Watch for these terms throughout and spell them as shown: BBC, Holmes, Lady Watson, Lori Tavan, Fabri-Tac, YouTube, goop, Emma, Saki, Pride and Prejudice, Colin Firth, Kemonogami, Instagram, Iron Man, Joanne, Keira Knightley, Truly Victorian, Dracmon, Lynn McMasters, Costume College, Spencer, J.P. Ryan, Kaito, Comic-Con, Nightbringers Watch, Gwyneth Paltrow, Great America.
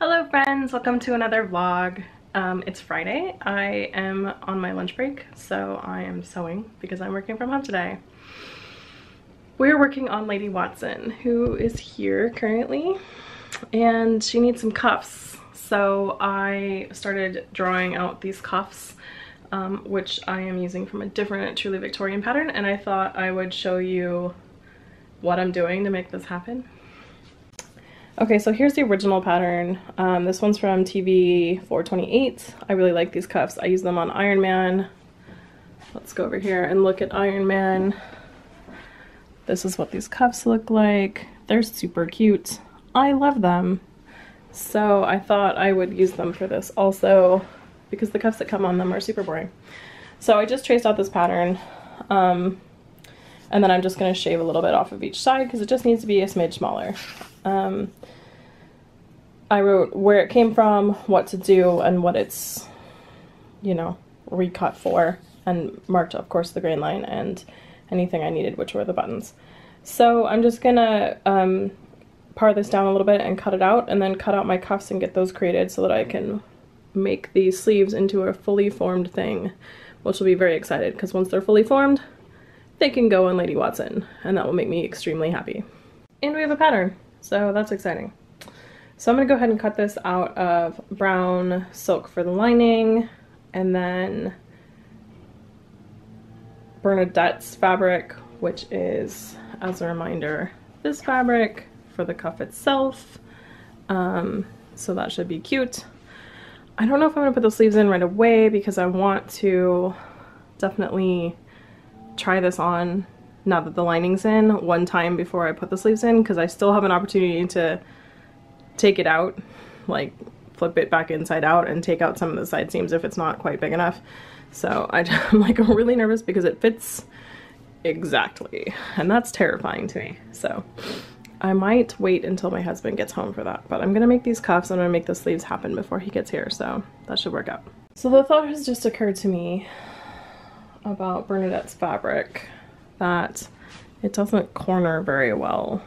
Hello friends, welcome to another vlog. It's Friday. I am on my lunch break, so I am sewing because I'm working from home today. We're working on Lady Watson, who is here currently, and she needs some cuffs. So I started drawing out these cuffs, which I am using from a different Truly Victorian pattern, and I thought I would show you what I'm doing to make this happen. Okay, so here's the original pattern. This one's from TV 428. I really like these cuffs. I use them on Iron Man. Let's go over here and look at Iron Man. This is what these cuffs look like. They're super cute. I love them. So I thought I would use them for this also because the cuffs that come on them are super boring. So I just traced out this pattern and then I'm just gonna shave a little bit off of each side because it just needs to be a smidge smaller. I wrote where it came from, what to do, and what it's, you know, recut for, and marked, of course, the grain line and anything I needed, which were the buttons. So I'm just gonna par this down a little bit and cut it out, and then cut out my cuffs and get those created so that I can make these sleeves into a fully formed thing, which will be very excited, because once they're fully formed, they can go on Lady Watson, and that will make me extremely happy. And we have a pattern. So that's exciting. So I'm going to go ahead and cut this out of brown silk for the lining, and then Bernadette's fabric, which is, as a reminder, this fabric for the cuff itself. So that should be cute. I don't know if I'm going to put the sleeves in right away because I want to definitely try this on now that the lining's in one time before I put the sleeves in, because I still have an opportunity to take it out, like flip it back inside out and take out some of the side seams if it's not quite big enough. So I'm like really nervous because it fits exactly, and that's terrifying to me. So I might wait until my husband gets home for that, but I'm gonna make these cuffs and I'm gonna make the sleeves happen before he gets here, so that should work out. So the thought has just occurred to me about Bernadette's fabric that it doesn't corner very well.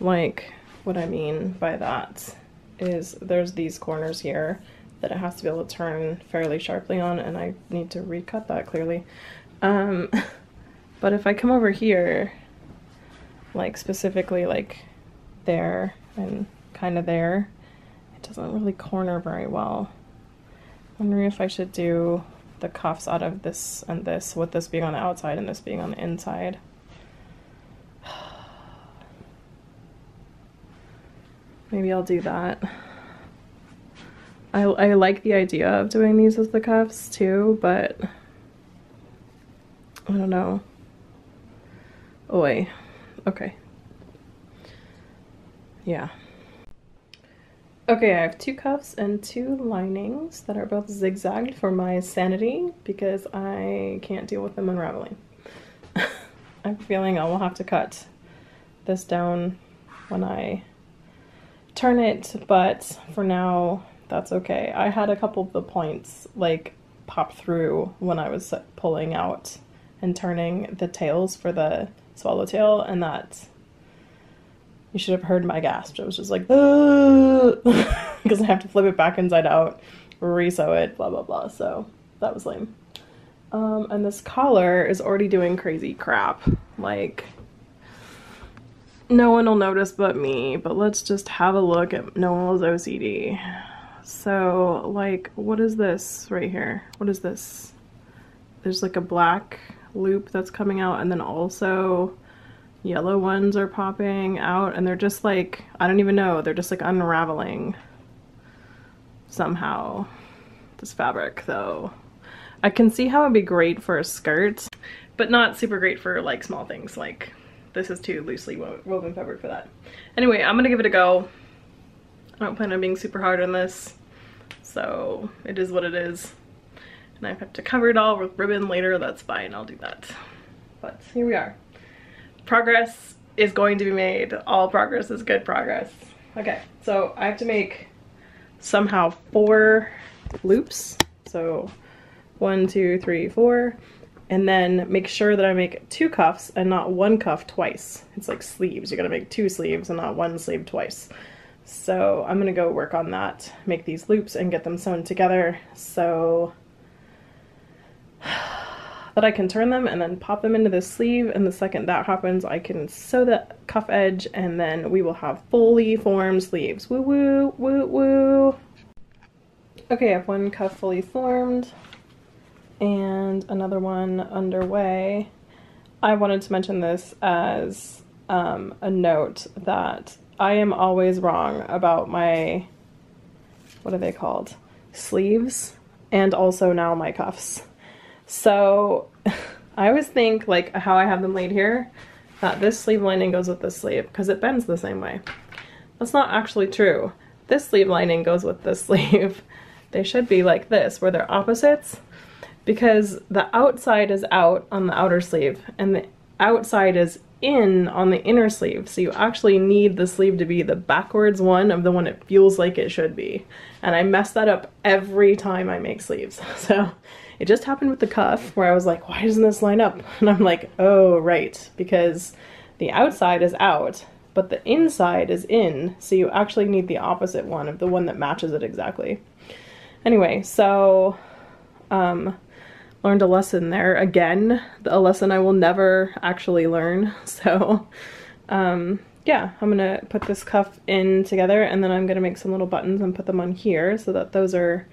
Like, what I mean by that is there's these corners here that it has to be able to turn fairly sharply on, and I need to recut that clearly. But if I come over here, like specifically like there and kind of there, it doesn't really corner very well. I'm wondering if I should do the cuffs out of this and this, with this being on the outside and this being on the inside. Maybe I'll do that. I like the idea of doing these as the cuffs too, but I don't know. Oy. Okay. Yeah. Okay, I have two cuffs and two linings that are both zigzagged for my sanity because I can't deal with them unraveling. I'm feeling I will have to cut this down when I turn it, but for now that's okay. I had a couple of the points like pop through when I was pulling out and turning the tails for the swallowtail, and that you should have heard my gasp. It was just like, because I have to flip it back inside out, re-sew it, blah, blah, blah. So that was lame. And this collar is already doing crazy crap. Like, no one will notice but me, but let's just have a look at Noel's OCD. So, like, what is this right here? What is this? There's like a black loop that's coming out, and then also yellow ones are popping out, and they're just like, I don't even know, they're just like unraveling somehow. This fabric though, I can see how it'd be great for a skirt, but not super great for like small things. Like, this is too loosely woven fabric for that. Anyway, I'm gonna give it a go. I don't plan on being super hard on this, so it is what it is. And I have to cover it all with ribbon later, that's fine, I'll do that. But here we are. Progress is going to be made. All progress is good progress. Okay, so I have to make somehow 4 loops. So 1, 2, 3, 4, and then make sure that I make 2 cuffs and not 1 cuff twice. It's like sleeves. You're gonna make 2 sleeves and not 1 sleeve twice. So I'm gonna go work on that, make these loops and get them sewn together so that I can turn them and then pop them into this sleeve, and the second that happens I can sew the cuff edge and then we will have fully formed sleeves. Woo woo woo woo. Okay, I have one cuff fully formed and another one underway. I wanted to mention this as a note that I am always wrong about my, what are they called, sleeves, and also now my cuffs. So I always think, like, how I have them laid here, that this sleeve lining goes with this sleeve because it bends the same way. That's not actually true. This sleeve lining goes with this sleeve. They should be like this, where they're opposites, because the outside is out on the outer sleeve and the outside is in on the inner sleeve, so you actually need the sleeve to be the backwards one of the one it feels like it should be. And I mess that up every time I make sleeves. So it just happened with the cuff where I was like, why doesn't this line up? And I'm like, oh right, because the outside is out but the inside is in, so you actually need the opposite one of the one that matches it exactly. Anyway, so learned a lesson there again, a lesson I will never actually learn. So yeah, I'm gonna put this cuff in together and then I'm gonna make some little buttons and put them on here so that those are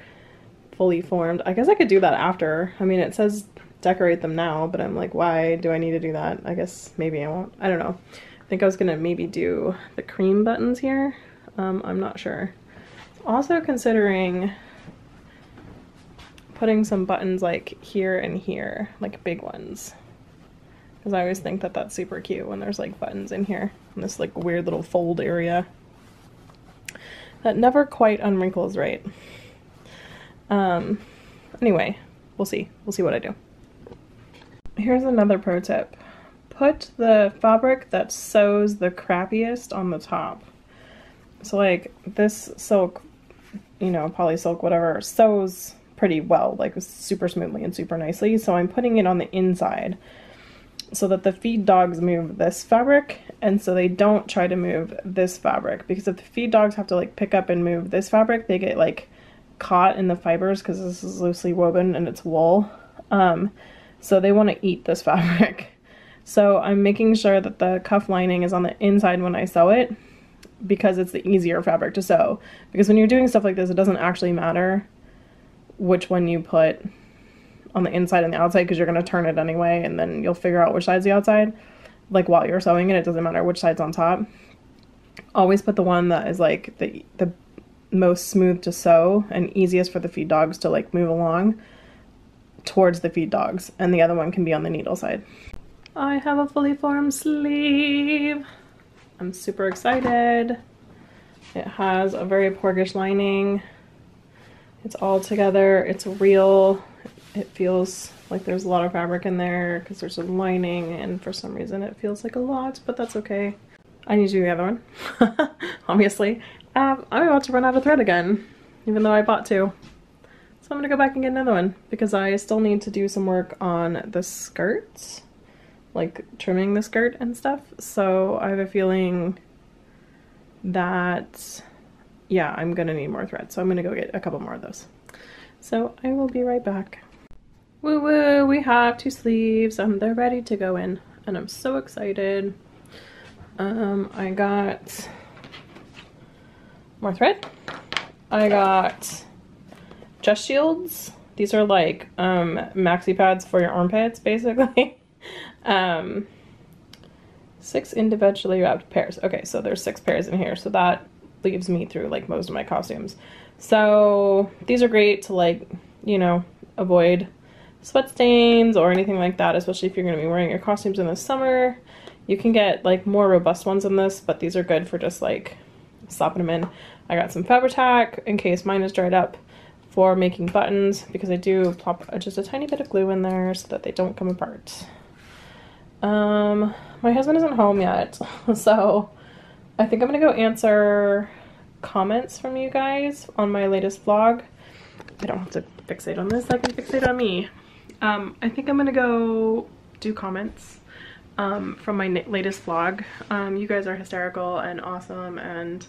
fully formed. I guess I could do that after. I mean, it says decorate them now, but I'm like, why do I need to do that? I guess maybe I won't. I don't know. I think I was gonna maybe do the cream buttons here. I'm not sure. Also considering putting some buttons like here and here, like big ones, because I always think that that's super cute when there's like buttons in here in this like weird little fold area that never quite unwrinkles right. Anyway, we'll see what I do. Here's another pro tip: put the fabric that sews the crappiest on the top. So like this silk, you know, poly silk, whatever, sews pretty well, like super smoothly and super nicely, so I'm putting it on the inside so that the feed dogs move this fabric and so they don't try to move this fabric, because if the feed dogs have to like pick up and move this fabric, they get like caught in the fibers because this is loosely woven and it's wool, so they want to eat this fabric. So I'm making sure that the cuff lining is on the inside when I sew it, because it's the easier fabric to sew, because when you're doing stuff like this it doesn't actually matter which one you put on the inside and the outside, because you're going to turn it anyway and then you'll figure out which side's the outside. Like while you're sewing it, it doesn't matter which side's on top. Always put the one that is like the most smooth to sew and easiest for the feed dogs to like move along towards the feed dogs, and the other one can be on the needle side. I have a fully formed sleeve. I'm super excited. It has a very porgish lining. It's all together, it's real, it feels like there's a lot of fabric in there because there's a lining, and for some reason it feels like a lot, but that's okay. I need to do the other one, obviously. I'm about to run out of thread again, even though I bought two. So I'm gonna go back and get another one because I still need to do some work on the skirt, like trimming the skirt and stuff. So I have a feeling that, yeah, I'm gonna need more thread, so I'm gonna go get a couple more of those. So I will be right back. Woo woo, we have two sleeves and they're ready to go in, and I'm so excited. I got more thread. I got chest shields. These are like maxi pads for your armpits, basically. 6 individually wrapped pairs. Okay, so there's 6 pairs in here, so that leaves me through like most of my costumes. So these are great to, like, you know, avoid sweat stains or anything like that, especially if you're going to be wearing your costumes in the summer. You can get like more robust ones than this, but these are good for just like slapping them in. I got some Fabri-Tac in case mine is dried up for making buttons, because I do plop just a tiny bit of glue in there so that they don't come apart. My husband isn't home yet, so I think I'm gonna go answer comments from you guys on my latest vlog. I don't have to fixate on this, I can fixate on me. I think I'm gonna go do comments from my latest vlog. You guys are hysterical and awesome and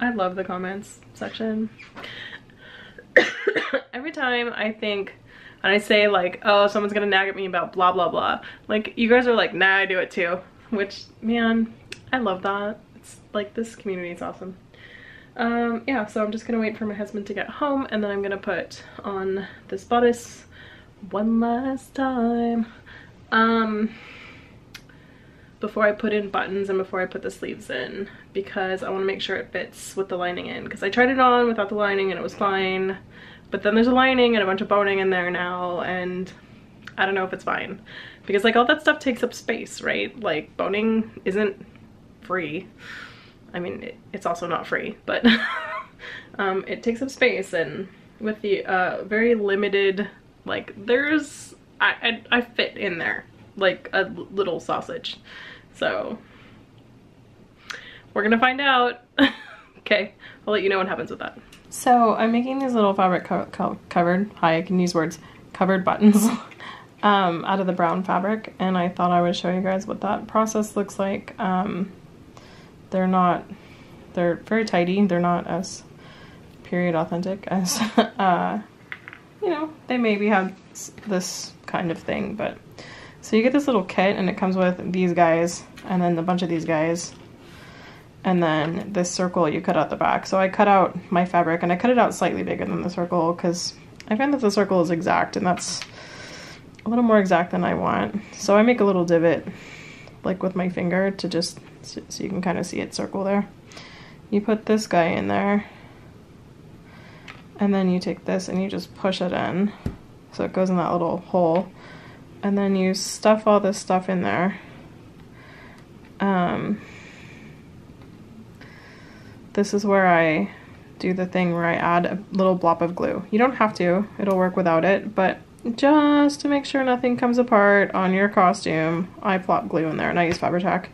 I love the comments section. Every time I think, and I say like, oh, someone's gonna nag at me about blah blah blah, like you guys are like, nah, I do it too, which, man, I love that. It's like, this community is awesome. Yeah, so I'm just gonna wait for my husband to get home, and then I'm gonna put on this bodice one last time before I put in buttons and before I put the sleeves in, because I want to make sure it fits with the lining in, because I tried it on without the lining and it was fine, but then there's a lining and a bunch of boning in there now, and I don't know if it's fine, because like all that stuff takes up space, right? Like boning isn't free. I mean, it's also not free, but it takes up space, and with the very limited, like there's, I fit in there like a little sausage, so we're gonna find out. Okay, I'll let you know what happens with that. So I'm making these little fabric covered, hi, I can use words, covered buttons out of the brown fabric, and I thought I would show you guys what that process looks like. They're very tidy, they're not as period authentic as you know, they maybe have this kind of thing, but so you get this little kit, and it comes with these guys, and then a bunch of these guys, and then this circle you cut out the back. So I cut out my fabric, and I cut it out slightly bigger than the circle, because I found that the circle is exact, and that's a little more exact than I want. So I make a little divot, like with my finger, to just, so you can kind of see it circle there. You put this guy in there, and then you take this and you just push it in, so it goes in that little hole, and then you stuff all this stuff in there. This is where I do the thing where I add a little blob of glue. You don't have to, it'll work without it, but just to make sure nothing comes apart on your costume, I plop glue in there, and I use Fabri-Tac.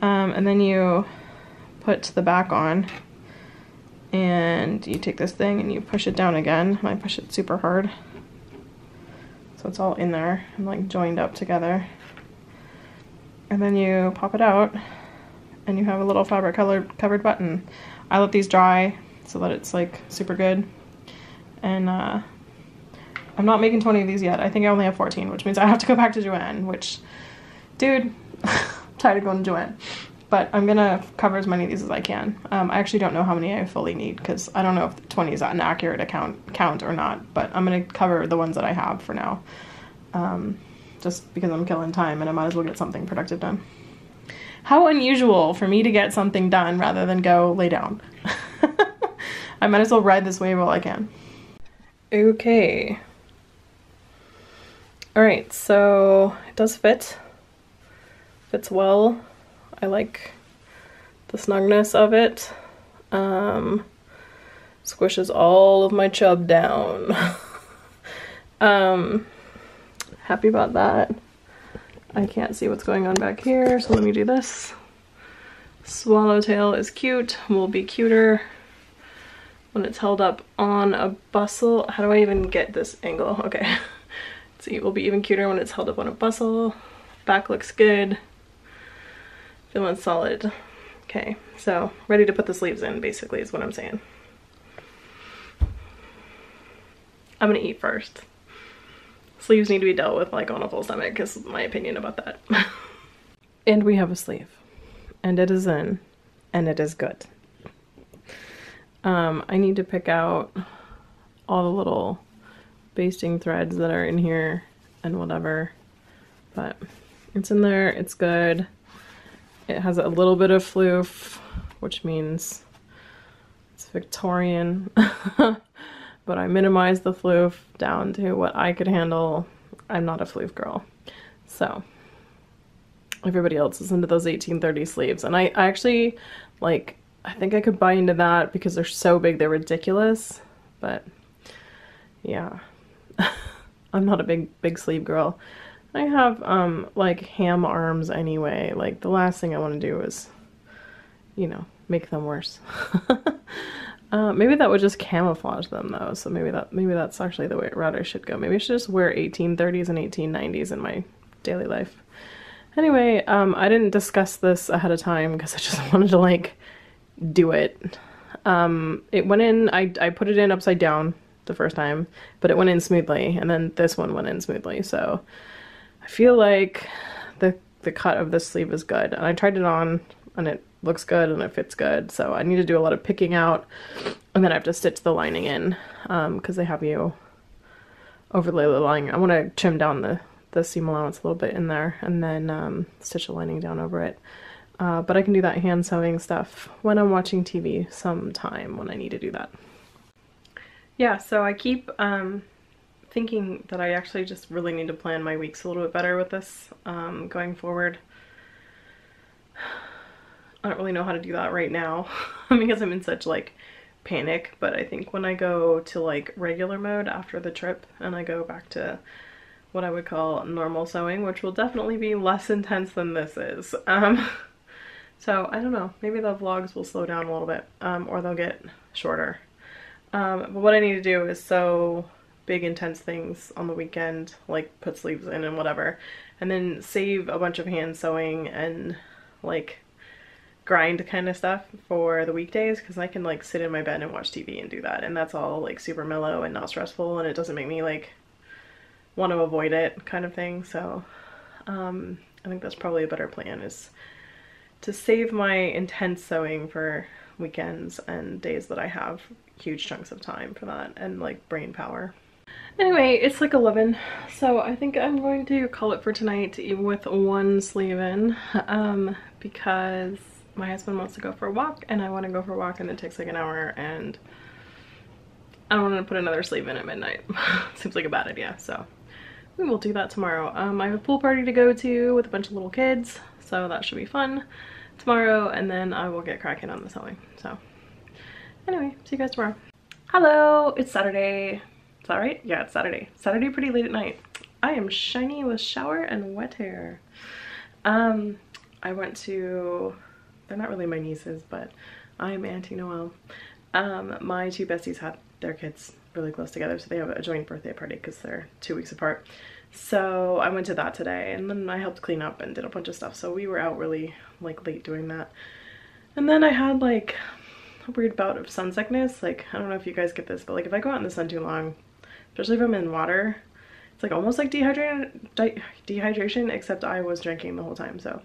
And then you put the back on, and you take this thing and you push it down again, and I push it super hard, so it's all in there and like joined up together, and then you pop it out and you have a little fabric covered button. I let these dry so that it's like super good, and I'm not making 20 of these yet. I think I only have 14, which means I have to go back to Joanne, which, dude, I'm tired of going to Joanne. But I'm gonna cover as many of these as I can. I actually don't know how many I fully need, because I don't know if 20 is an accurate count or not, but I'm gonna cover the ones that I have for now. Just because I'm killing time and I might as well get something productive done. How unusual for me to get something done rather than go lay down. I might as well ride this wave while I can. Okay. Alright, so it does fit. Fits well. I like the snugness of it. Squishes all of my chub down. Happy about that. I can't see what's going on back here, so let me do this. Swallowtail is cute, will be cuter when it's held up on a bustle. How do I even get this angle? Okay. See, it will be even cuter when it's held up on a bustle. Back looks good. Feeling solid. Okay, so ready to put the sleeves in, basically, is what I'm saying. I'm gonna eat first. Sleeves need to be dealt with like on a full stomach, is my opinion about that. And we have a sleeve, and it is in, and it is good. I need to pick out all the little basting threads that are in here and whatever, but it's in there, it's good. It has a little bit of floof, which means it's Victorian, but I minimized the floof down to what I could handle. I'm not a floof girl, so everybody else is into those 1830 sleeves, and I actually, like, I think I could buy into that because they're so big, they're ridiculous, but yeah, I'm not a big sleeve girl. I have, like, ham arms anyway. Like, the last thing I want to do is, you know, make them worse. Maybe that would just camouflage them, though, so maybe that's actually the way route I should go. Maybe I should just wear 1830s and 1890s in my daily life. Anyway, I didn't discuss this ahead of time because I just wanted to, like, do it. It went in, I put it in upside down the first time, but it went in smoothly, and then this one went in smoothly, so I feel like the cut of this sleeve is good. And I tried it on, and it looks good, and it fits good, so I need to do a lot of picking out, and then I have to stitch the lining in, because they have you overlay the lining. I want to trim down the seam allowance a little bit in there, and then stitch the lining down over it. But I can do that hand sewing stuff when I'm watching TV sometime when I need to do that. Yeah, so I keep thinking that I actually just really need to plan my weeks a little bit better with this going forward. I don't really know how to do that right now because I'm in such like panic, but I think when I go to like regular mode after the trip and I go back to what I would call normal sewing, which will definitely be less intense than this is. So I don't know, maybe the vlogs will slow down a little bit, or they'll get shorter. But what I need to do is sew big intense things on the weekend, like put sleeves in and whatever, and then save a bunch of hand sewing and like grind kind of stuff for the weekdays, because I can like sit in my bed and watch TV and do that, and that's all like super mellow and not stressful, and it doesn't make me like want to avoid it kind of thing. So I think that's probably a better plan, is to save my intense sewing for weekends and days that I have huge chunks of time for that and like brain power. Anyway, it's like 11, so I think I'm going to call it for tonight with one sleeve in, because my husband wants to go for a walk and I want to go for a walk and it takes like an hour, and I don't want to put another sleeve in at midnight. Seems like a bad idea, so we will do that tomorrow. I have a pool party to go to with a bunch of little kids, so that should be fun tomorrow, and then I will get cracking on the sewing. So anyway, see you guys tomorrow. Hello, it's Saturday. Is that right? Yeah, it's Saturday. Saturday pretty late at night. I am shiny with shower and wet hair. I went to, they're not really my nieces, but I am Auntie Noelle. My two besties had their kids really close together, so they have a joint birthday party because they're 2 weeks apart. So I went to that today, and then I helped clean up and did a bunch of stuff, so we were out really like late doing that. And then I had like a weird bout of sun sickness. Like, I don't know if you guys get this, but like if I go out in the sun too long, especially if I'm in water, it's like almost like dehydration, except I was drinking the whole time. So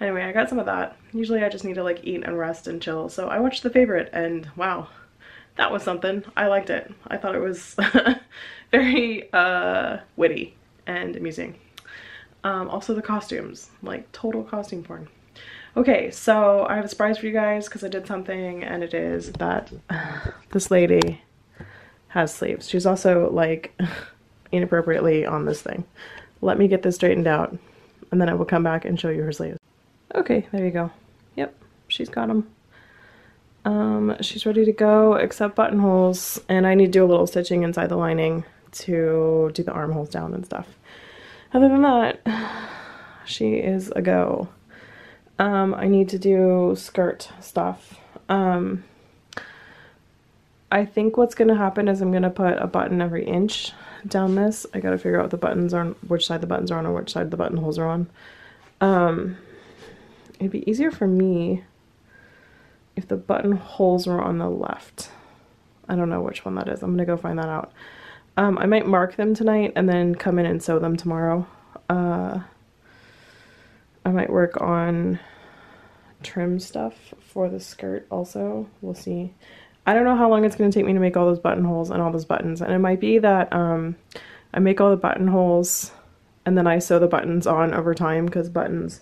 anyway, I got some of that. Usually I just need to like eat and rest and chill. So I watched The Favorite, and wow, that was something. I liked it. I thought it was very witty and amusing. Also the costumes, like total costume porn. Okay, so I have a surprise for you guys because I did something, and it is that this lady has sleeves. She's also like inappropriately on this thing. Let me get this straightened out, and then I will come back and show you her sleeves. Okay, there you go. Yep, she's got them. She's ready to go except buttonholes, and I need to do a little stitching inside the lining to do the armholes down and stuff. Other than that, she is a go. I need to do skirt stuff. I think what's going to happen is I'm going to put a button every inch down this. I got to figure out the buttons are on, which side the buttons are on, or which side the buttonholes are on. It'd be easier for me if the buttonholes were on the left. I don't know which one that is. I'm going to go find that out. I might mark them tonight and then come in and sew them tomorrow. I might work on trim stuff for the skirt also. We'll see. I don't know how long it's going to take me to make all those buttonholes and all those buttons. And it might be that I make all the buttonholes and then I sew the buttons on over time, because buttons,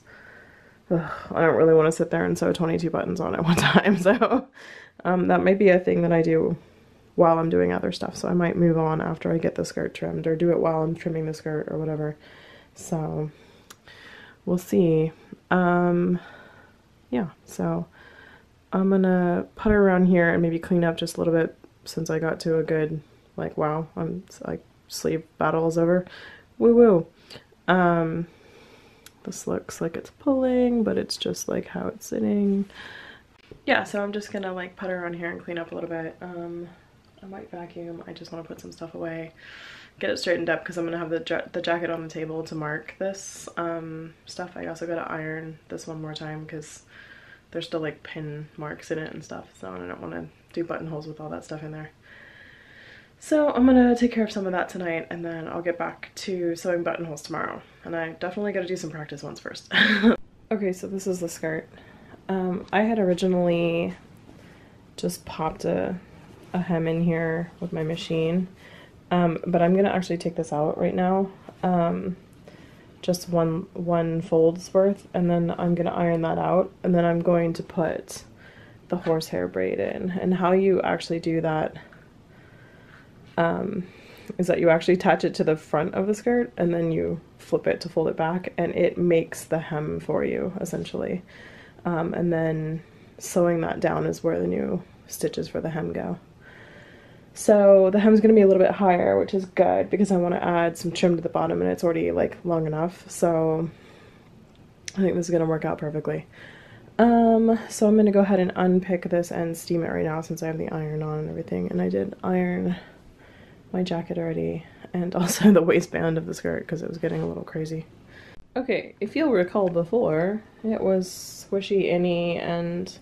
I don't really want to sit there and sew 22 buttons on at one time. So that might be a thing that I do while I'm doing other stuff. So I might move on after I get the skirt trimmed, or do it while I'm trimming the skirt or whatever. So we'll see. Yeah, so I'm gonna putter around here and maybe clean up just a little bit, since I got to a good, like, wow, I'm like, sleeve battle is over. Woo woo. This looks like it's pulling, but it's just like how it's sitting. Yeah, so I'm just gonna like putter around here and clean up a little bit. I might vacuum. I just want to put some stuff away, get it straightened up, because I'm gonna have the jacket on the table to mark this stuff. I also gotta iron this one more time because there's still like pin marks in it and stuff, so I don't want to do buttonholes with all that stuff in there. So I'm gonna take care of some of that tonight, and then I'll get back to sewing buttonholes tomorrow. And I definitely gotta do some practice ones first. Okay, so this is the skirt. I had originally just popped a hem in here with my machine, but I'm gonna actually take this out right now. Just one fold's worth, and then I'm gonna iron that out, and then I'm going to put the horsehair braid in. And how you actually do that is that you actually attach it to the front of the skirt, and then you flip it to fold it back, and it makes the hem for you, essentially. And then sewing that down is where the new stitches for the hem go. So the hem's gonna be a little bit higher, which is good because I want to add some trim to the bottom, and it's already like long enough, so I think this is gonna work out perfectly. So I'm gonna go ahead and unpick this and steam it right now, since I have the iron on and everything. And I did iron my jacket already, and also the waistband of the skirt because it was getting a little crazy. Okay, if you'll recall before, it was squishy innie and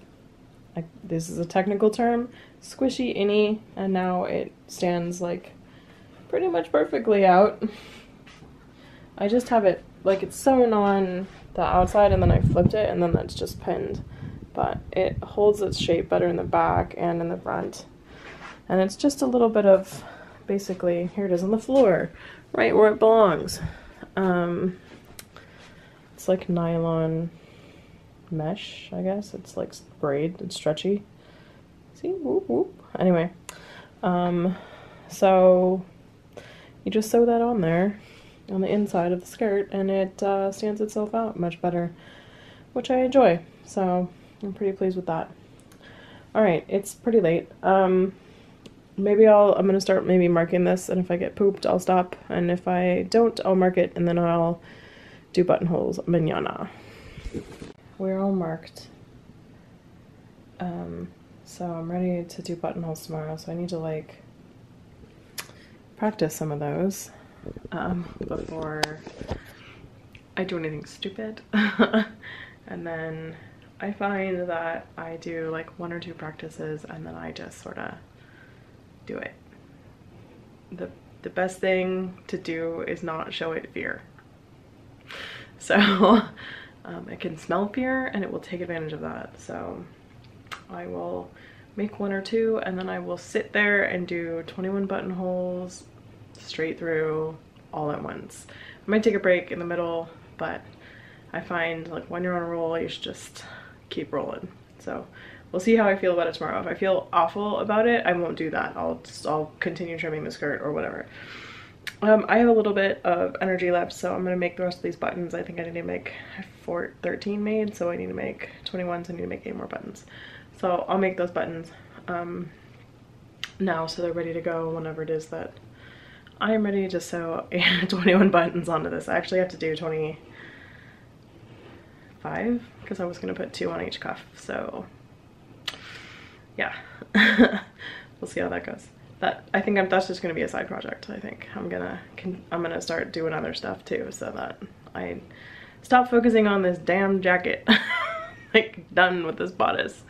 this is a technical term, squishy innie, and now it stands like pretty much perfectly out. I just have it like it's sewn on the outside, and then I flipped it, and then that's just pinned, but it holds its shape better in the back and in the front. And it's just a little bit of, basically, here it is on the floor, right where it belongs. It's like nylon mesh, I guess. It's like braid, it's stretchy. See? Whoop whoop. Anyway, so you just sew that on there, on the inside of the skirt, and it stands itself out much better, which I enjoy. So I'm pretty pleased with that. Alright, it's pretty late. Maybe I'm gonna start maybe marking this, and if I get pooped, I'll stop, and if I don't, I'll mark it, and then I'll do buttonholes mañana. We're all marked. So I'm ready to do buttonholes tomorrow, so I need to like practice some of those before I do anything stupid. And then I find that I do like one or two practices, and then I just sort of do it. The best thing to do is not show it fear. So it can smell fear, and it will take advantage of that. So I will make one or two, and then I will sit there and do 21 buttonholes straight through all at once. I might take a break in the middle, but I find like when you're on a roll, you should just keep rolling. So we'll see how I feel about it tomorrow. If I feel awful about it, I won't do that. I'll continue trimming the skirt or whatever. I have a little bit of energy left, so I'm going to make the rest of these buttons. I think I need to make 13 made, so I need to make 21, so I need to make 8 more buttons. So I'll make those buttons now, so they're ready to go whenever it is that I am ready to sew 21 buttons onto this. I actually have to do 25 because I was going to put 2 on each cuff, so yeah. We'll see how that goes. That's just gonna be a side project. I think I'm gonna start doing other stuff too, so that I stop focusing on this damn jacket. Like, done with this bodice.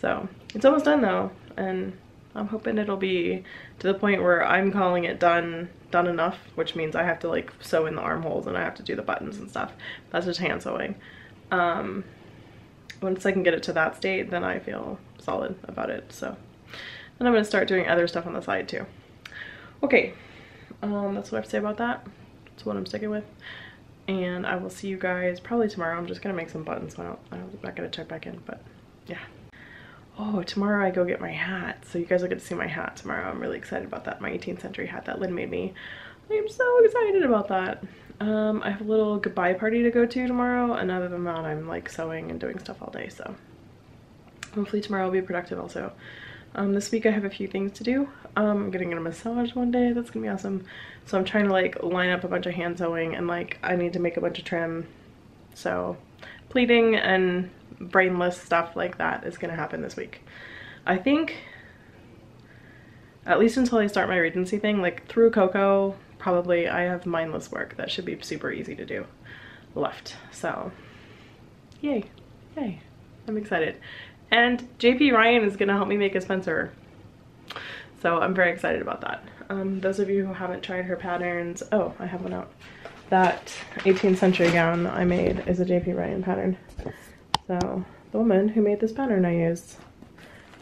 So it's almost done though, and I'm hoping it'll be to the point where I'm calling it done enough, which means I have to like sew in the armholes, and I have to do the buttons and stuff. That's just hand sewing. Once I can get it to that state, then I feel solid about it. So. And I'm going to start doing other stuff on the side too. Okay, that's what I have to say about that. That's what I'm sticking with. And I will see you guys probably tomorrow. I'm just going to make some buttons, so I'm not going to check back in, but yeah. Oh, tomorrow I go get my hat. So you guys will get to see my hat tomorrow. I'm really excited about that. My 18th century hat that Lynn made me. I am so excited about that. I have a little goodbye party to go to tomorrow. And other than that, I'm like sewing and doing stuff all day. So hopefully tomorrow will be productive also. This week I have a few things to do. I'm getting a massage one day, that's gonna be awesome. So I'm trying to like line up a bunch of hand sewing, and like I need to make a bunch of trim. So pleating and brainless stuff like that is gonna happen this week. I think, at least until I start my Regency thing, like through Coco, probably I have mindless work that should be super easy to do left. So yay, yay. I'm excited. And J.P. Ryan is gonna help me make a Spencer. So I'm very excited about that. Those of you who haven't tried her patterns, oh, I have one out. That 18th century gown I made is a J.P. Ryan pattern. So the woman who made this pattern I use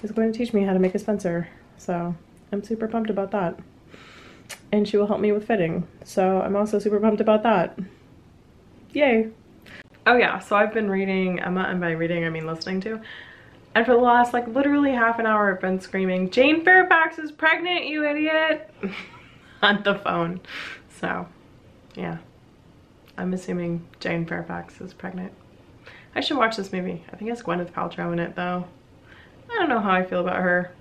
is going to teach me how to make a Spencer. So I'm super pumped about that. And she will help me with fitting. So I'm also super pumped about that. Yay. Oh yeah, so I've been reading Emma, and by reading I mean listening to. And for the last like literally half an hour I've been screaming, Jane Fairfax is pregnant, you idiot! on the phone. So yeah, I'm assuming Jane Fairfax is pregnant. I should watch this movie. I think it's Gwyneth Paltrow in it though. I don't know how I feel about her.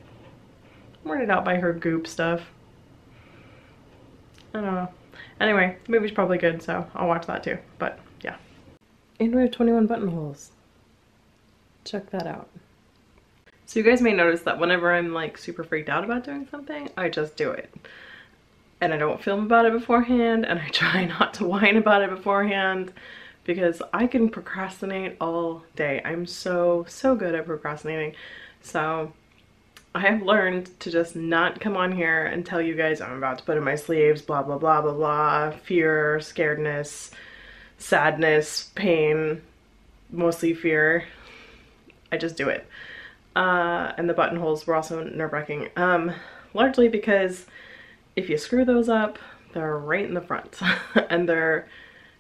I'm weirded out by her goop stuff. I don't know. Anyway, the movie's probably good, so I'll watch that too, but yeah. And we have 21 buttonholes. Check that out. So you guys may notice that whenever I'm like super freaked out about doing something, I just do it. And I don't film about it beforehand, and I try not to whine about it beforehand, because I can procrastinate all day. I'm so good at procrastinating. So I have learned to just not come on here and tell you guys I'm about to put in my sleeves, blah, blah, blah, blah, blah, fear, scaredness, sadness, pain, mostly fear. I just do it. And the buttonholes were also nerve-wracking, largely because if you screw those up, they're right in the front and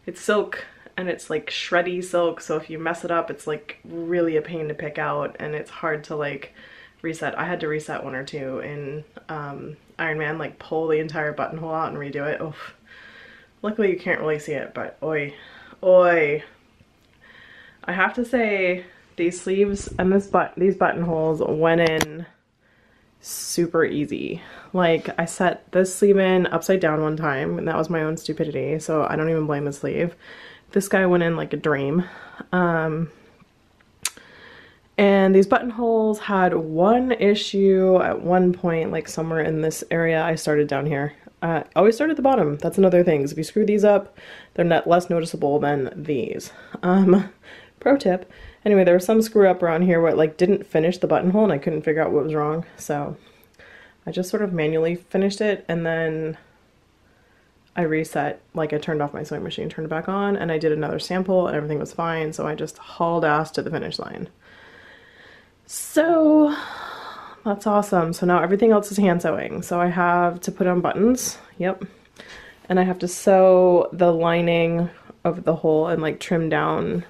it's silk. And it's like shreddy silk, so if you mess it up, it's like really a pain to pick out, and it's hard to like reset. I had to reset one or two in Iron Man, like pull the entire buttonhole out and redo it. Oof. Luckily you can't really see it, but oi, oi. I have to say these sleeves and these buttonholes went in super easy. Like I set this sleeve in upside down one time, and that was my own stupidity, so I don't even blame the sleeve. This guy went in like a dream. And these buttonholes had one issue at one point, like somewhere in this area. I started down here. Always start at the bottom. That's another thing. If you screw these up, they're not less noticeable than these. Pro tip. Anyway, there was some screw up around here where it like didn't finish the buttonhole, and I couldn't figure out what was wrong. So I just sort of manually finished it, and then I reset, like I turned off my sewing machine, turned it back on, and I did another sample, and everything was fine, so I just hauled ass to the finish line. So that's awesome. So now everything else is hand sewing. So I have to put on buttons, yep, and I have to sew the lining of the hole and like trim down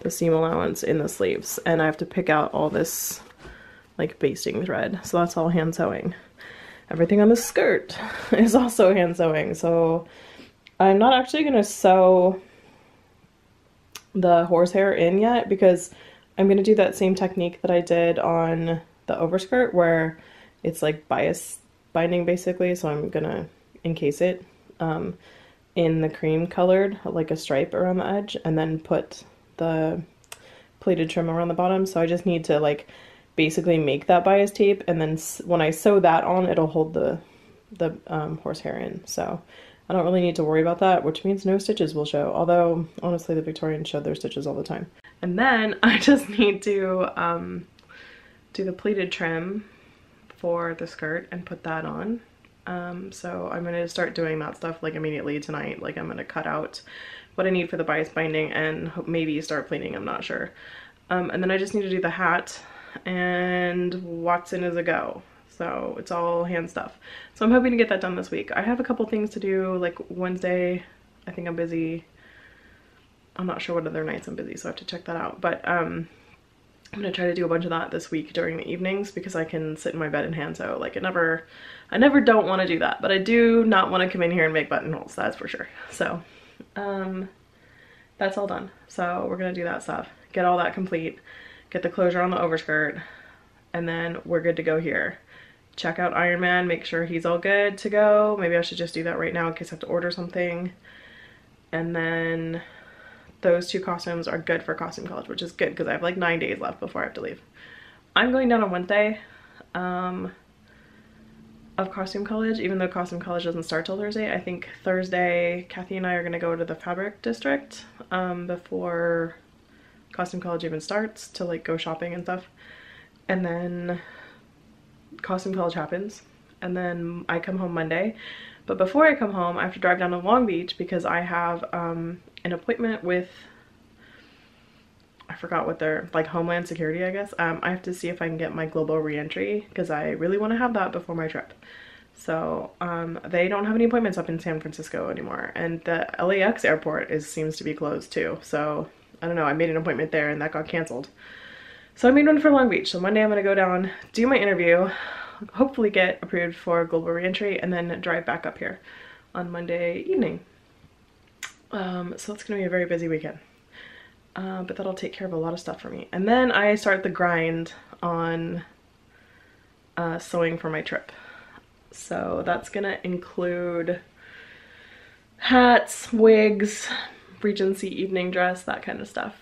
the seam allowance in the sleeves, and I have to pick out all this like basting thread, so that's all hand sewing. Everything on the skirt is also hand sewing, so I'm not actually going to sew the horsehair in yet, because I'm going to do that same technique that I did on the overskirt where it's like bias binding basically, so I'm going to encase it in the cream colored, like a stripe around the edge, and then put the pleated trim around the bottom, so I just need to like basically make that bias tape, and then when I sew that on, it'll hold the horsehair in. So I don't really need to worry about that, which means no stitches will show, although honestly the Victorians showed their stitches all the time. And then I just need to do the pleated trim for the skirt and put that on. So I'm going to start doing that stuff like immediately tonight. Like I'm going to cut out what I need for the bias binding and maybe start pleating, I'm not sure. And then I just need to do the hat, and Watson is a go, so it's all hand stuff. So I'm hoping to get that done this week. I have a couple things to do, like Wednesday I think I'm busy. I'm not sure what other nights I'm busy, so I have to check that out, but I'm gonna try to do a bunch of that this week during the evenings, because I can sit in my bed and hand sew. Like I never don't want to do that, but I do not want to come in here and make buttonholes, that's for sure. So that's all done, so we're gonna do that stuff, get all that complete, get the closure on the overskirt, and then we're good to go here. Check out Iron Man, make sure he's all good to go. Maybe I should just do that right now in case I have to order something. And then those two costumes are good for Costume College, which is good because I have like 9 days left before I have to leave. I'm going down on Wednesday of Costume College, even though Costume College doesn't start till Thursday. I think Thursday Kathy and I are going to go to the fabric district before Costume College even starts, to like go shopping and stuff. And then Costume College happens, and then I come home Monday. But before I come home, I have to drive down to Long Beach because I have an appointment with, I forgot what they're, like Homeland Security, I guess. I have to see if I can get my global reentry because I really want to have that before my trip. So they don't have any appointments up in San Francisco anymore, and the LAX airport seems to be closed too. So I don't know, I made an appointment there and that got canceled. So I made one for Long Beach. So Monday I'm gonna go down, do my interview, hopefully get approved for global reentry, and then drive back up here on Monday evening. So it's gonna be a very busy weekend. But that'll take care of a lot of stuff for me. And then I start the grind on sewing for my trip. So that's gonna include hats, wigs, Regency evening dress, that kind of stuff.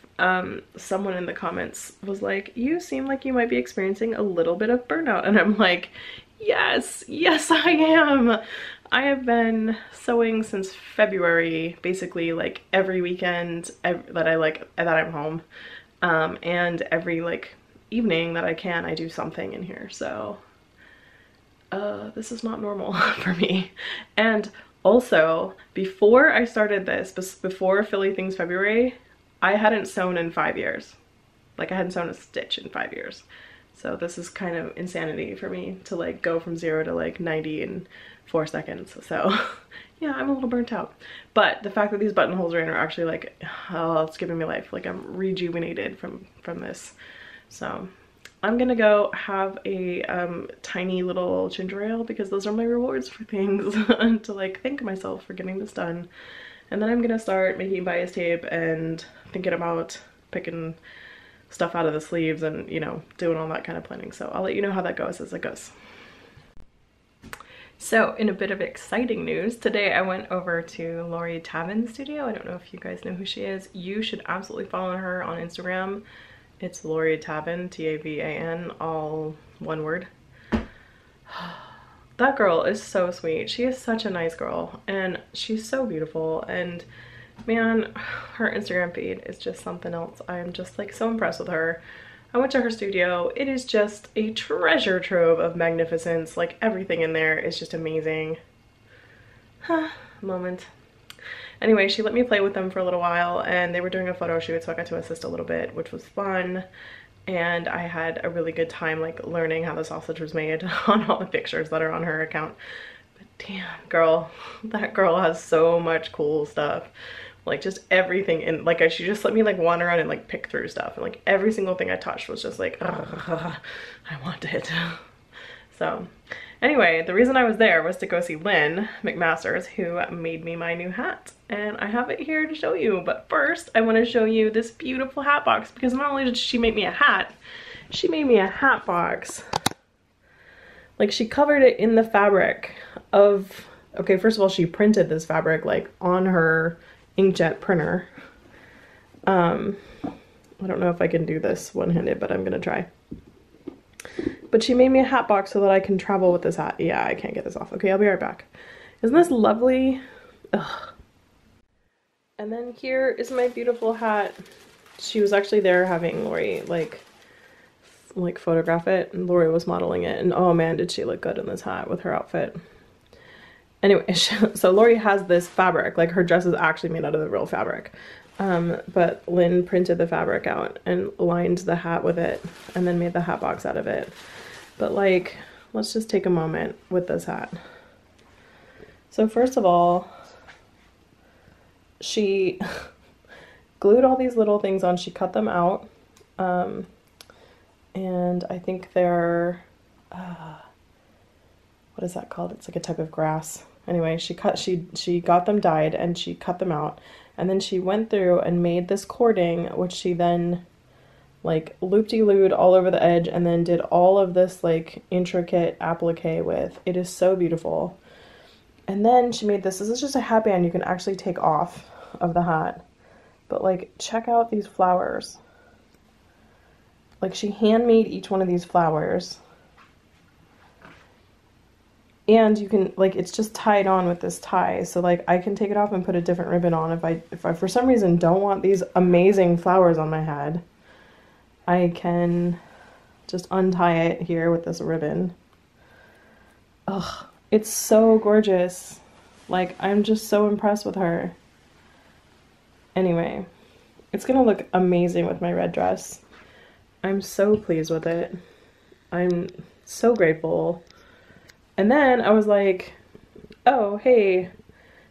Someone in the comments was like, you seem like you might be experiencing a little bit of burnout. And I'm like, yes, I am. I have been sewing since February, basically like every weekend that I'm home. And every like evening that I can, I do something in here. So this is not normal for me. And also, before I started this, before Philly Things February, I hadn't sewn in 5 years. Like I hadn't sewn a stitch in 5 years. So this is kind of insanity for me to like go from 0 to like 90 in 4 seconds. So yeah, I'm a little burnt out. But the fact that these buttonholes are in are actually like, oh, it's giving me life. Like I'm rejuvenated from this. So I'm gonna go have a tiny little ginger ale because those are my rewards for things to like thank myself for getting this done. And then I'm gonna start making bias tape and thinking about picking stuff out of the sleeves and, you know, doing all that kind of planning. So I'll let you know how that goes as it goes. So in a bit of exciting news, today I went over to Lori Tavan's studio. I don't know if you guys know who she is. You should absolutely follow her on Instagram. It's Lori Tavan, T-A-V-A-N, all one word. That girl is so sweet. She is such a nice girl, and she's so beautiful, and man, her Instagram feed is just something else. I'm just like so impressed with her. I went to her studio. It is just a treasure trove of magnificence. Like everything in there is just amazing. Moment. Anyway, she let me play with them for a little while, and they were doing a photo shoot, so I got to assist a little bit, which was fun. And I had a really good time like learning how the sausage was made on all the pictures that are on her account. But damn, girl, that girl has so much cool stuff. Like just everything, and like she just let me like wander around and like pick through stuff, and like every single thing I touched was just like, I want it. So anyway, the reason I was there was to go see Lynn McMasters, who made me my new hat. And I have it here to show you, but first I want to show you this beautiful hat box, because not only did she make me a hat, she made me a hat box. Like she covered it in the fabric of, okay, first of all, she printed this fabric like on her inkjet printer. I don't know if I can do this one-handed, but I'm gonna try. But she made me a hat box so that I can travel with this hat. Yeah, I can't get this off. Okay, I'll be right back. Isn't this lovely? Ugh. And then here is my beautiful hat. She was actually there having Lori like photograph it, and Lori was modeling it, and oh man, did she look good in this hat with her outfit. Anyway, so Lori has this fabric, like her dress is actually made out of the real fabric. But Lynn printed the fabric out and lined the hat with it and then made the hat box out of it. But like, let's just take a moment with this hat. So first of all, she glued all these little things on. She cut them out. And I think they're, what is that called? It's like a type of grass. Anyway, she got them dyed and she cut them out. And then she went through and made this cording, which she then like loop-de-looed all over the edge and then did all of this like intricate applique with. It is so beautiful. And then she made this. This is just a hat band you can actually take off of the hat. But like, check out these flowers. Like she handmade each one of these flowers. And you can, like, it's just tied on with this tie. So, like, I can take it off and put a different ribbon on if I for some reason don't want these amazing flowers on my head. I can just untie it here with this ribbon. Ugh, it's so gorgeous. Like, I'm just so impressed with her. Anyway, it's gonna look amazing with my red dress. I'm so pleased with it. I'm so grateful. And then I was like, oh, hey,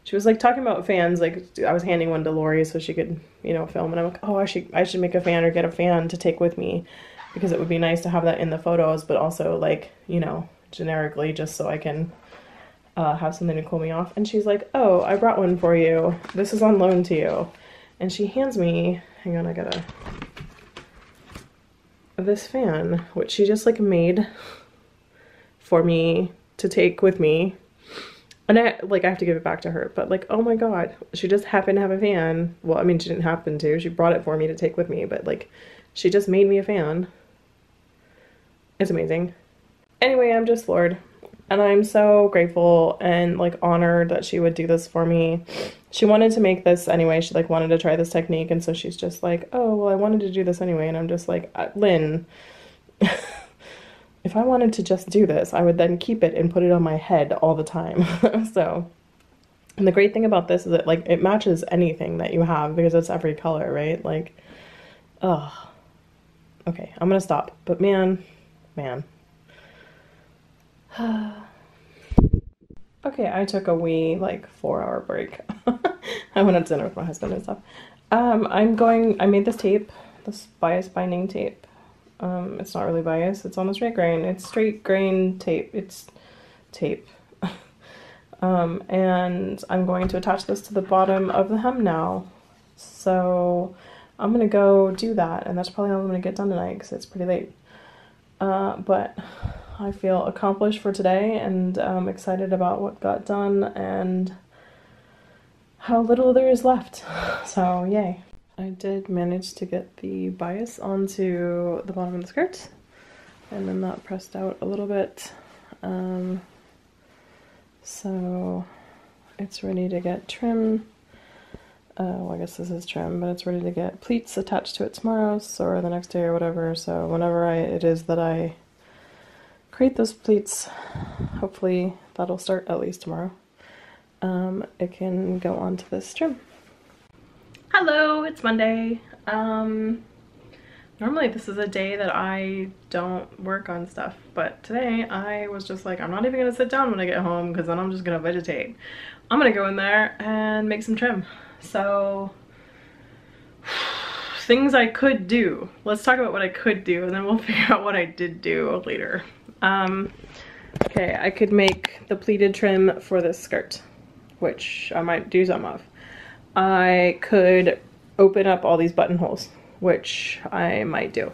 she was like talking about fans, like I was handing one to Lori so she could, you know, film, and I'm like, oh, I should make a fan or get a fan to take with me because it would be nice to have that in the photos, but also like, you know, generically just so I can have something to cool me off. And she's like, oh, I brought one for you. This is on loan to you. And she hands me, hang on, I gotta, this fan, which she just like made for me to take with me. And I, like, I have to give it back to her, but like, oh my God, she just happened to have a fan. Well, I mean, she didn't happen to, she brought it for me to take with me, but like, she just made me a fan. It's amazing. Anyway, I'm just floored. And I'm so grateful and like honored that she would do this for me. She wanted to make this anyway. She like wanted to try this technique. And so she's just like, oh, well, I wanted to do this anyway. And I'm just like, Lynn, if I wanted to just do this, I would then keep it and put it on my head all the time. So, and the great thing about this is that like it matches anything that you have because it's every color, right? Like, oh, okay, I'm gonna stop. But man. Okay, I took a wee like 4-hour break. I went out to dinner with my husband and stuff. I made this tape, this bias binding tape. It's not really bias, it's almost straight grain. It's straight grain tape. It's tape. And I'm going to attach this to the bottom of the hem now. So I'm gonna go do that, and that's probably all I'm gonna get done tonight because it's pretty late. But I feel accomplished for today, and I'm excited about what got done and how little there is left. So yay. I did manage to get the bias onto the bottom of the skirt, and then that pressed out a little bit. So it's ready to get trim. Well, I guess this is trim, but it's ready to get pleats attached to it tomorrow, or the next day or whatever. So whenever it is that I create those pleats, hopefully that'll start at least tomorrow. It can go onto this trim. Hello, it's Monday. Normally this is a day that I don't work on stuff, but today I was just like, I'm not even gonna sit down when I get home because then I'm just gonna vegetate. I'm gonna go in there and make some trim. So things I could do. Let's talk about what I could do, and then we'll figure out what I did do later. Okay, I could make the pleated trim for this skirt, which I might do some of. I could open up all these buttonholes, which I might do.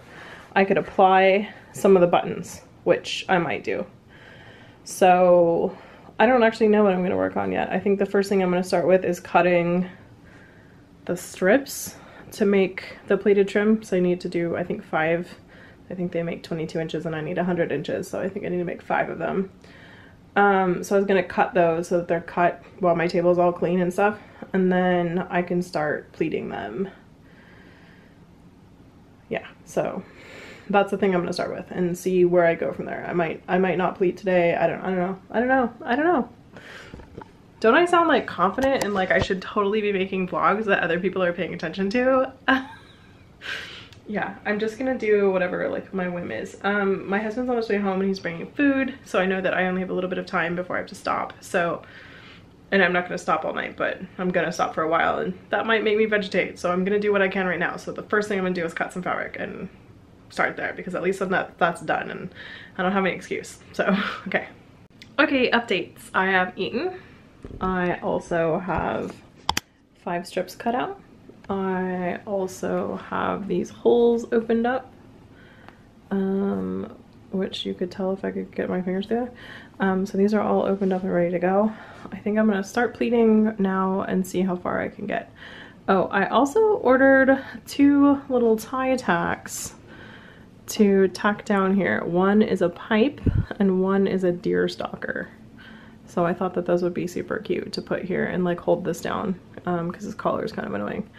I could apply some of the buttons, which I might do. So I don't actually know what I'm gonna work on yet. I think the first thing I'm gonna start with is cutting the strips to make the pleated trim. So I need to do, I think, 5. I think they make 22 inches and I need 100 inches. So I think I need to make 5 of them. So I was gonna cut those so that they're cut while my table's all clean and stuff, and then I can start pleating them. Yeah, so that's the thing I'm gonna start with and see where I go from there. I might not pleat today. I don't know. Don't I sound like confident and like I should totally be making vlogs that other people are paying attention to? Yeah, I'm just gonna do whatever like my whim is. My husband's on his way home and he's bringing food, so I know that I only have a little bit of time before I have to stop. So, and I'm not gonna stop all night, but I'm gonna stop for a while, and that might make me vegetate. So I'm gonna do what I can right now. So the first thing I'm gonna do is cut some fabric and start there, because at least that's done and I don't have any excuse. So, okay. Okay, updates. I have eaten. I also have 5 strips cut out. I also have these holes opened up, which you could tell if I could get my fingers through there. So these are all opened up and ready to go. I think I'm gonna start pleating now and see how far I can get. Oh, I also ordered 2 little tie tacks to tack down here. One is a pipe and one is a deer stalker. So I thought that those would be super cute to put here and like hold this down, because this collar is kind of annoying.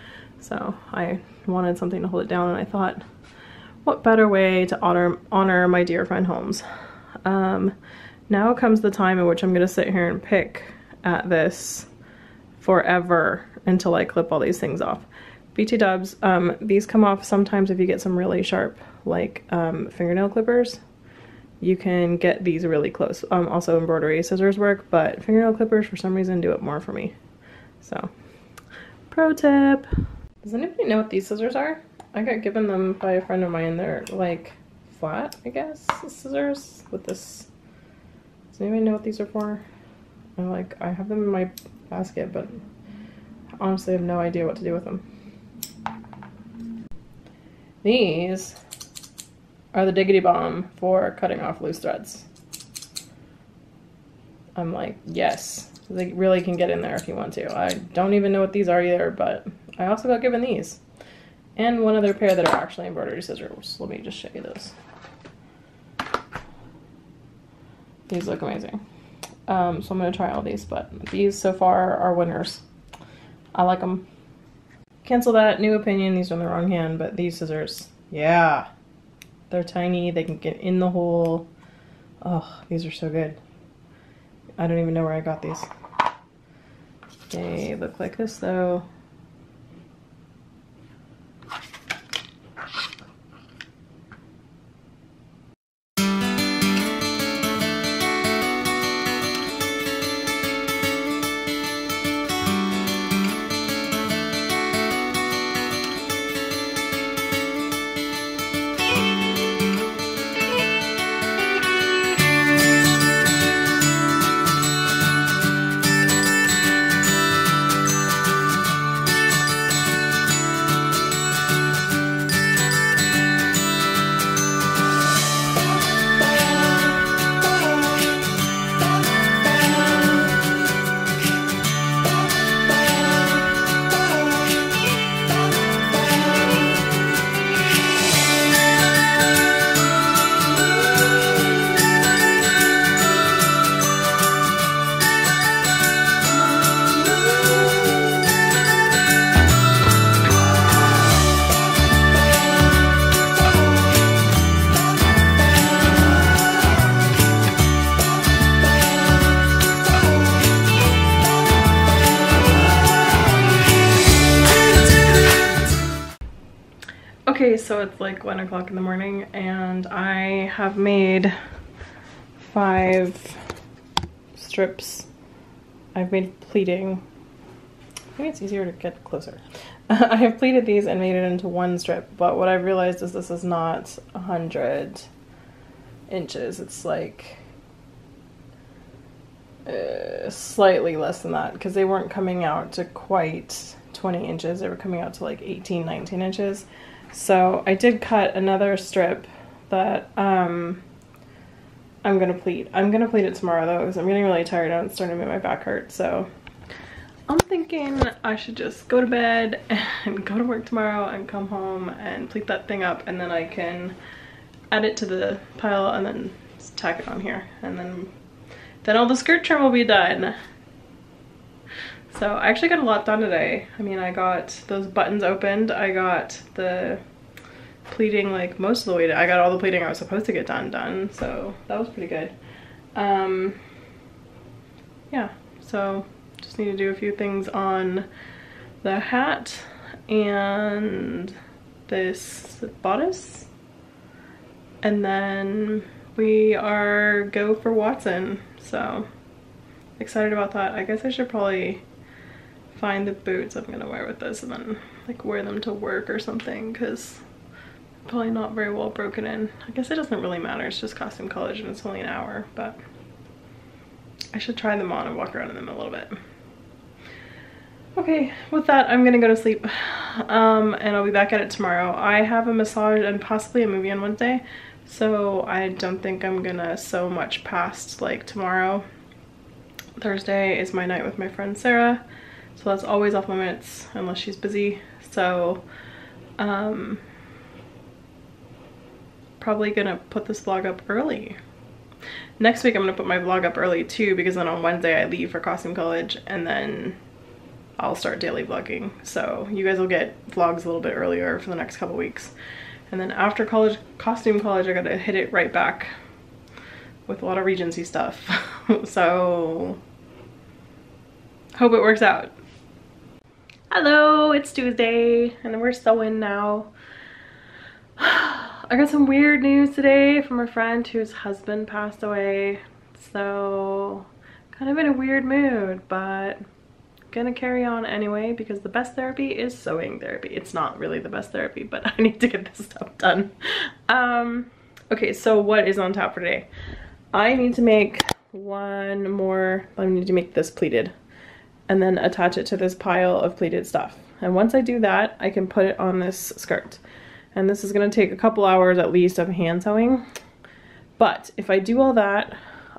So I wanted something to hold it down, and I thought, what better way to honor my dear friend Holmes? Now comes the time in which I'm gonna sit here and pick at this forever until I clip all these things off. BT Dubs, these come off sometimes if you get some really sharp, like, fingernail clippers. You can get these really close. Also embroidery scissors work, but fingernail clippers for some reason do it more for me. So, pro tip. Does anybody know what these scissors are? I got given them by a friend of mine. They're like flat, I guess, scissors with this. Does anybody know what these are for? I have them in my basket, but I honestly have no idea what to do with them. These are the diggity bomb for cutting off loose threads. I'm like, yes, they really can get in there if you want to. I don't even know what these are either, but I also got given these. And one other pair that are actually embroidery scissors. Let me just show you those. These look amazing. So I'm gonna try all these, but these so far are winners. I like them. Cancel that, new opinion, these are in the wrong hand, but these scissors, yeah. They're tiny, they can get in the hole. Oh, these are so good. I don't even know where I got these. They look like this though. So it's like 1 o'clock in the morning and I have made 5 strips. I've made pleating. I think it's easier to get closer. I have pleated these and made it into 1 strip, but what I've realized is this is not 100 inches. It's like slightly less than that, because they weren't coming out to quite 20 inches. They were coming out to like 18, 19 inches. So I did cut another strip that I'm gonna pleat. I'm gonna pleat it tomorrow though, because I'm getting really tired and it's starting to make my back hurt. So I'm thinking I should just go to bed and go to work tomorrow and come home and pleat that thing up, and then I can add it to the pile and then tack it on here, and then all the skirt trim will be done. So I actually got a lot done today. I mean, I got those buttons opened, I got the pleating like most of the way done. I got all the pleating I was supposed to get done, so that was pretty good. Yeah, so just need to do a few things on the hat and this bodice, and then we are go for Watson, so excited about that. I guess I should probably find the boots I'm gonna wear with this and then like wear them to work or something, because probably not very well broken in. I guess it doesn't really matter, it's just Costume College and it's only an hour, but I should try them on and walk around in them a little bit. Okay, with that I'm gonna go to sleep, and I'll be back at it tomorrow. I have a massage and possibly a movie on Wednesday, so I don't think I'm gonna sew much past like tomorrow. Thursday is my night with my friend Sarah, so that's always off limits unless she's busy, so probably gonna put this vlog up early. Next week I'm gonna put my vlog up early too, because then on Wednesday I leave for Costume College and then I'll start daily vlogging. So you guys will get vlogs a little bit earlier for the next couple weeks. And then after college, Costume College, I gotta hit it right back with a lot of Regency stuff. So hope it works out. Hello, it's Tuesday and we're sewing now. I got some weird news today from a friend whose husband passed away. So kind of in a weird mood, but gonna carry on anyway, because the best therapy is sewing therapy. It's not really the best therapy, but I need to get this stuff done. Okay, so what is on tap for today? I need to make one more, I need to make this pleated and then attach it to this pile of pleated stuff. And once I do that, I can put it on this skirt. And this is gonna take a couple hours at least of hand sewing. But if I do all that,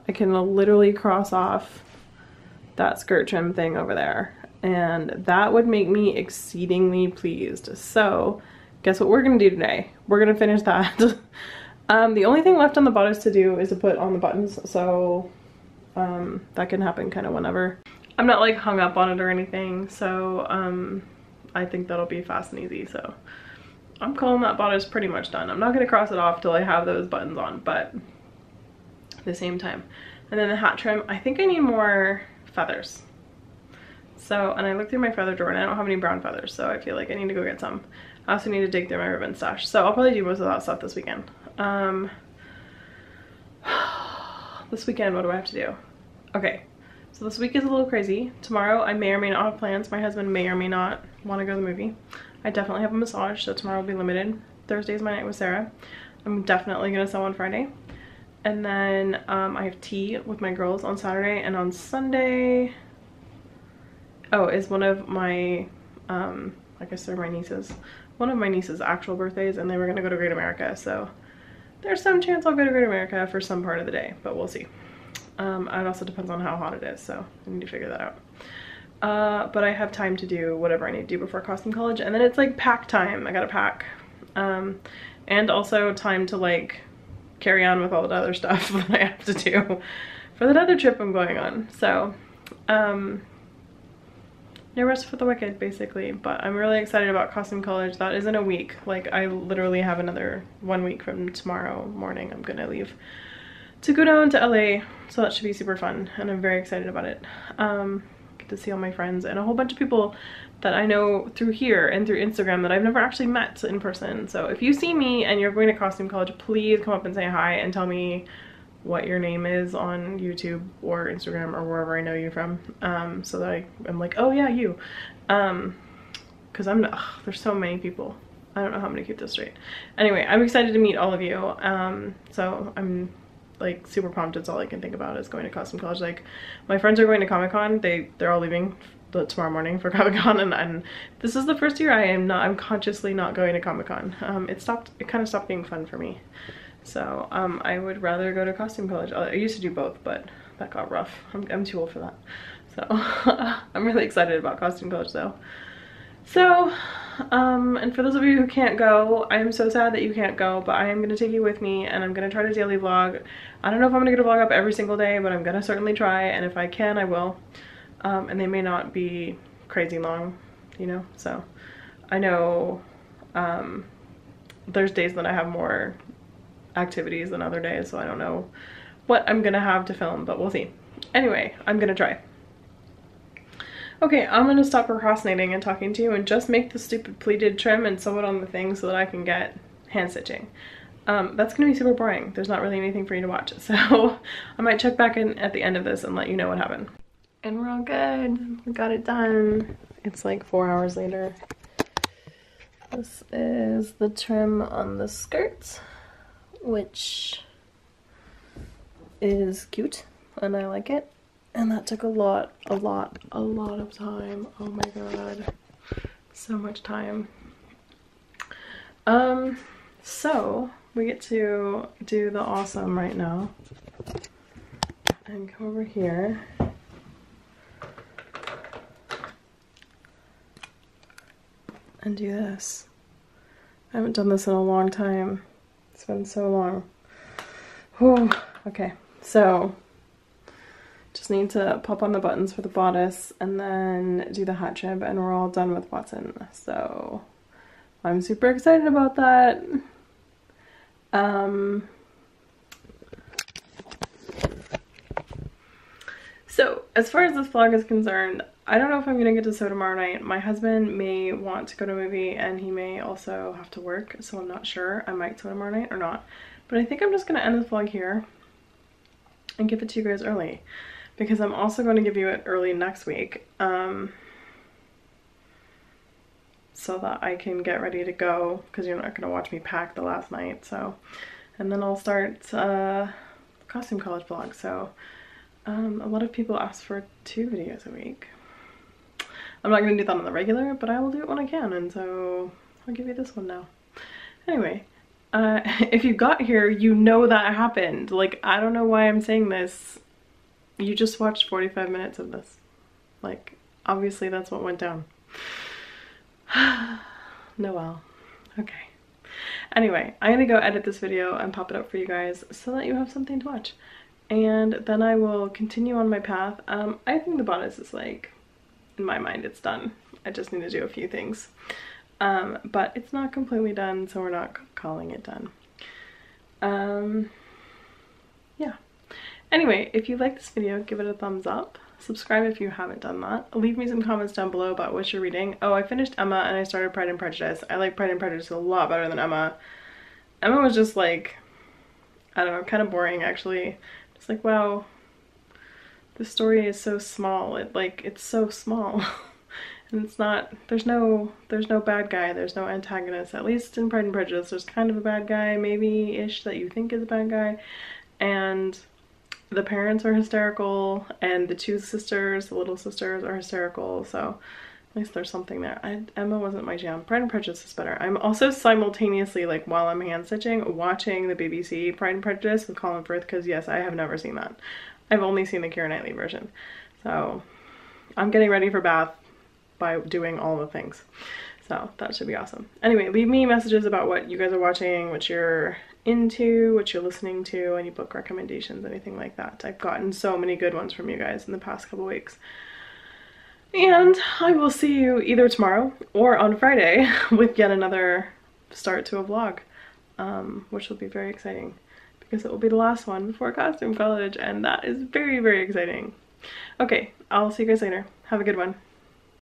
I can literally cross off that skirt trim thing over there, and that would make me exceedingly pleased. So guess what we're gonna do today? We're gonna finish that. The only thing left on the bodice to do is to put on the buttons, so that can happen kind of whenever. I'm not like hung up on it or anything, so I think that'll be fast and easy. So I'm calling that bodice pretty much done. I'm not gonna cross it off till I have those buttons on, but at the same time. And then the hat trim, I think I need more feathers. So, and I looked through my feather drawer and I don't have any brown feathers, so I feel like I need to go get some. I also need to dig through my ribbon stash, so I'll probably do most of that stuff this weekend. This weekend, what do I have to do? Okay, so this week is a little crazy. Tomorrow I may or may not have plans. My husband may or may not want to go to the movie. I definitely have a massage, so tomorrow will be limited. Thursday's my night with Sarah. I'm definitely gonna sew on Friday. And then I have tea with my girls on Saturday, and on Sunday, oh, is one of my, I guess they're my nieces, one of my nieces' actual birthdays, and they were going to go to Great America, so there's some chance I'll go to Great America for some part of the day, but we'll see. It also depends on how hot it is, so I need to figure that out. But I have time to do whatever I need to do before Costume College, and then it's like pack time. I gotta pack. And also time to like carry on with all the other stuff that I have to do for that other trip I'm going on. So no rest for the wicked, basically. But I'm really excited about Costume College. That is in a week. Like, I literally have another 1 week from tomorrow morning. I'm gonna leave to go down to LA, so that should be super fun, and I'm very excited about it. Get to see all my friends and a whole bunch of people that I know through here and through Instagram that I've never actually met in person. So if you see me and you're going to Costume College, please come up and say hi and tell me what your name is on YouTube or Instagram or wherever I know you from, so that I'm like, oh yeah, you. Because I'm not, ugh, there's so many people. I don't know how I'm gonna keep this straight. Anyway, I'm excited to meet all of you. So I'm like super pumped. It's all I can think about is going to Costume College. Like, my friends are going to Comic-Con. They're all leaving tomorrow morning for Comic-Con, and this is the first year I'm consciously not going to Comic-Con. It kind of stopped being fun for me. So I would rather go to Costume College. I used to do both, but that got rough. I'm too old for that. So I'm really excited about Costume College though. So and for those of you who can't go, I am so sad that you can't go, but I am going to take you with me, and I'm going to try to daily vlog. I don't know if I'm going to get a vlog up every single day, but I'm going to certainly try, and if I can, I will. And they may not be crazy long, you know, so I know there's days that I have more activities than other days, so I don't know what I'm gonna have to film, but we'll see. Anyway, I'm gonna try. Okay, I'm gonna stop procrastinating and talking to you and just make the stupid pleated trim and sew it on the thing so that I can get hand stitching. That's gonna be super boring. There's not really anything for you to watch, so I might check back in at the end of this and let you know what happened. And we're all good. We got it done. It's like 4 hours later. This is the trim on the skirt, which is cute and I like it. And that took a lot of time. Oh my god. So much time. So we get to do the awesome right now. And come over here. And do this. I haven't done this in a long time. It's been so long. Whew. Okay, So just need to pop on the buttons for the bodice and then do the hat jib, and we're all done with Watson. So I'm super excited about that. So as far as this vlog is concerned, I don't know if I'm gonna get to sew tomorrow night. My husband may want to go to a movie and he may also have to work, so I'm not sure. I might sew tomorrow night or not. But I think I'm just gonna end this vlog here and give it to you guys early, because I'm also gonna give you it early next week, so that I can get ready to go, because you're not gonna watch me pack the last night. So, and then I'll start Costume College vlog. So a lot of people ask for 2 videos a week. I'm not gonna do that on the regular, but I will do it when I can, and so I'll give you this one now. Anyway, if you got here, you know that happened. Like, I don't know why I'm saying this. You just watched 45 minutes of this. Like, obviously that's what went down. Noel. Okay. Anyway, I'm gonna go edit this video and pop it up for you guys so that you have something to watch. And then I will continue on my path. I think the bodice is, like, in my mind it's done. I just need to do a few things. But it's not completely done, so we're not calling it done. Yeah. Anyway, if you like this video, give it a thumbs up. Subscribe if you haven't done that. Leave me some comments down below about what you're reading. Oh, I finished Emma and I started Pride and Prejudice. I like Pride and Prejudice a lot better than Emma. Emma was just like, I don't know, kind of boring actually. It's like, wow, this story is so small. It's so small. And it's not, there's no bad guy, there's no antagonist. At least in Pride and Prejudice, there's kind of a bad guy, maybe-ish, that you think is a bad guy. And the parents are hysterical, and the 2 sisters, the little sisters, are hysterical, so at least there's something there. Emma wasn't my jam. Pride and Prejudice is better. I'm also simultaneously, like, while I'm hand-stitching, watching the BBC Pride and Prejudice with Colin Firth, because yes, I have never seen that. I've only seen the Keira Knightley version. So I'm getting ready for bath by doing all the things, so that should be awesome. Anyway, leave me messages about what you guys are watching, what you're into, what you're listening to, any book recommendations, anything like that. I've gotten so many good ones from you guys in the past couple weeks, and I will see you either tomorrow or on Friday with yet another start to a vlog, which will be very exciting because it will be the last one before Costume College, and that is very, very exciting. Okay, I'll see you guys later. Have a good one.